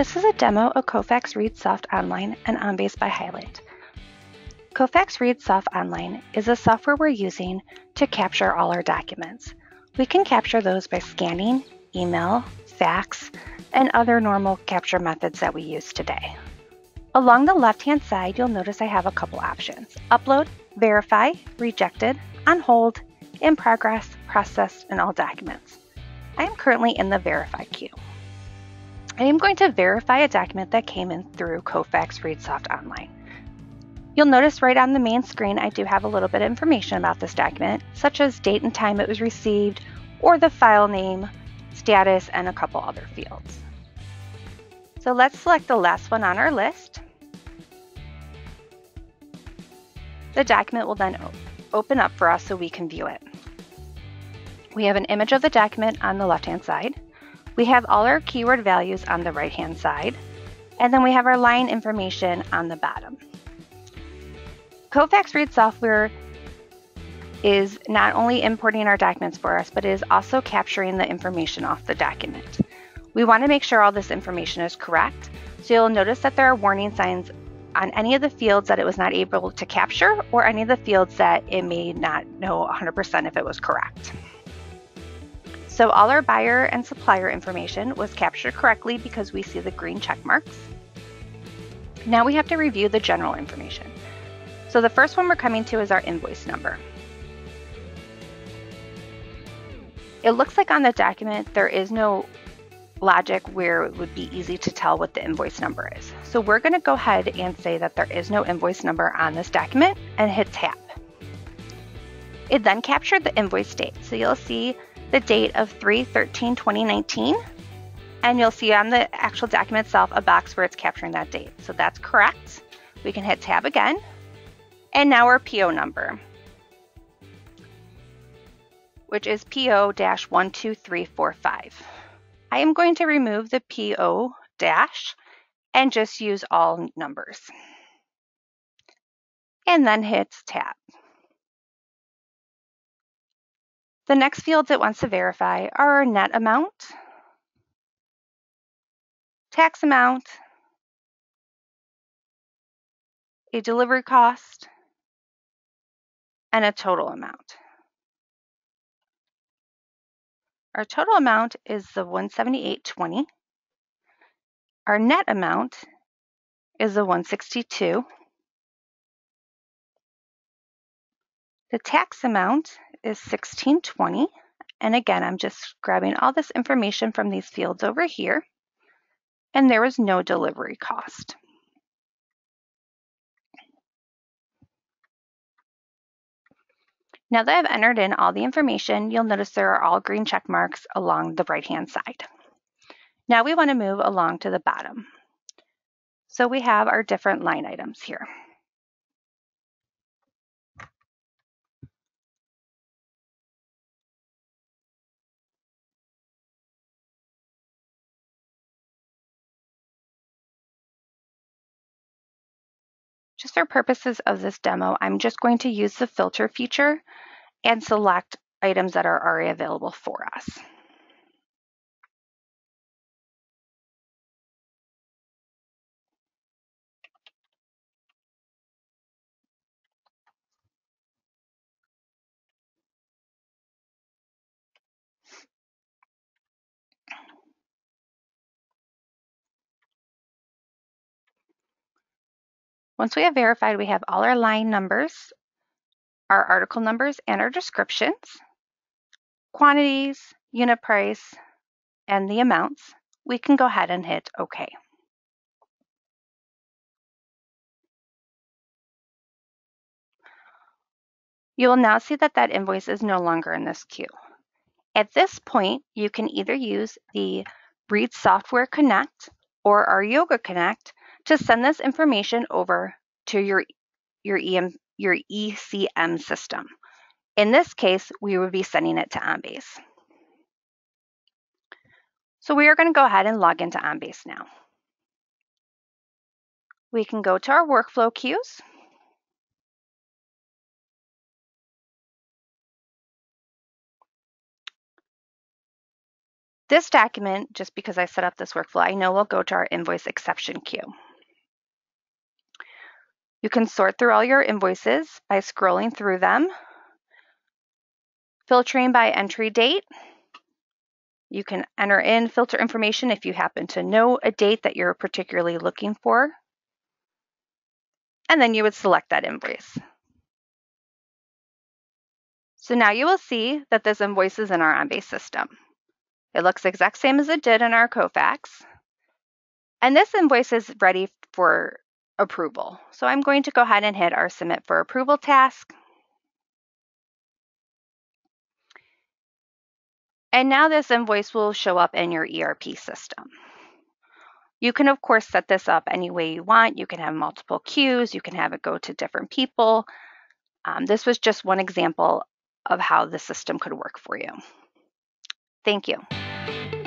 This is a demo of Kofax ReadSoft Online and OnBase by Hyland. Kofax ReadSoft Online is the software we're using to capture all our documents. We can capture those by scanning, email, fax, and other normal capture methods that we use today. Along the left-hand side, you'll notice I have a couple options: upload, verify, rejected, on hold, in progress, processed, and all documents. I am currently in the verify queue. I am going to verify a document that came in through Kofax ReadSoft Online. You'll notice right on the main screen, I do have a little bit of information about this document, such as date and time it was received, or the file name, status, and a couple other fields. So let's select the last one on our list. The document will then open up for us so we can view it. We have an image of the document on the left-hand side. We have all our keyword values on the right-hand side, and then we have our line information on the bottom. Kofax Read Software is not only importing our documents for us, but it is also capturing the information off the document. We want to make sure all this information is correct, so you'll notice that there are warning signs on any of the fields that it was not able to capture, or any of the fields that it may not know 100% if it was correct. So all our buyer and supplier information was captured correctly because we see the green check marks. Now we have to review the general information. So the first one we're coming to is our invoice number. It looks like on the document there is no logic where it would be easy to tell what the invoice number is. So we're going to go ahead and say that there is no invoice number on this document and hit tab. It then captured the invoice date. So you'll see the date of 3/13/2019, and you'll see on the actual document itself a box where it's capturing that date. So that's correct. We can hit tab again, and now our PO number, which is PO-12345. I am going to remove the PO dash and just use all numbers, and then hit tab. The next fields it wants to verify are our net amount, tax amount, a delivery cost, and a total amount. Our total amount is the $178.20. Our net amount is the $162. The tax amount is $16.20, and again, I'm just grabbing all this information from these fields over here, and there was no delivery cost. Now that I've entered in all the information, you'll notice there are all green check marks along the right-hand side. Now we want to move along to the bottom. So we have our different line items here. Just for purposes of this demo, I'm just going to use the filter feature and select items that are already available for us. Once we have verified, we have all our line numbers, our article numbers, and our descriptions, quantities, unit price, and the amounts. We can go ahead and hit OK. You will now see that that invoice is no longer in this queue. At this point, you can either use the Read Software Connect or our Yoga Connect to send this information over to your ECM system. In this case, we would be sending it to OnBase. So we are going to go ahead and log into OnBase now. We can go to our workflow queues. This document, just because I set up this workflow, I know will go to our invoice exception queue. You can sort through all your invoices by scrolling through them, filtering by entry date. You can enter in filter information if you happen to know a date that you're particularly looking for. And then you would select that invoice. So now you will see that this invoice is in our OnBase system. It looks the exact same as it did in our Kofax. And this invoice is ready for approval. So I'm going to go ahead and hit our Submit for Approval task. And now this invoice will show up in your ERP system. You can, of course, set this up any way you want. You can have multiple queues. You can have it go to different people. This was just one example of how the system could work for you. Thank you.